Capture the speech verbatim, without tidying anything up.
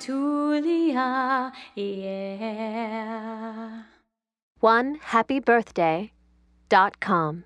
Athulia, yeah. one happy birthday dot com